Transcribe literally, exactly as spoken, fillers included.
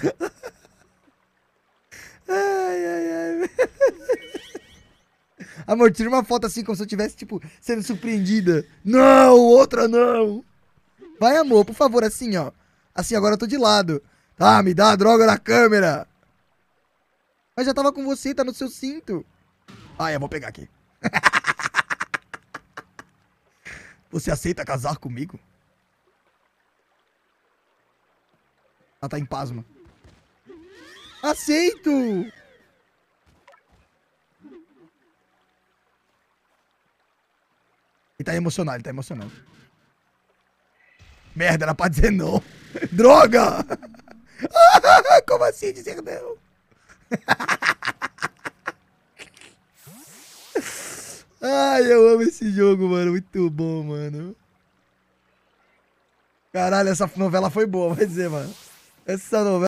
Ai, ai, ai. Amor, tira uma foto assim como se eu tivesse, tipo, sendo surpreendida. Não, outra não. Vai, amor, por favor, assim, ó. Assim, agora eu tô de lado. Tá, me dá a droga na câmera. Mas já tava com você, tá no seu cinto. Ah, eu vou pegar aqui. Você aceita casar comigo? Ela tá em pasma. Aceito! Ele tá emocionado, ele tá emocionado. Merda, era pra dizer não. Droga! Como assim dizer não? Ai, eu amo esse jogo, mano. Muito bom, mano. Caralho, essa novela foi boa, vai dizer, mano. Essa novela...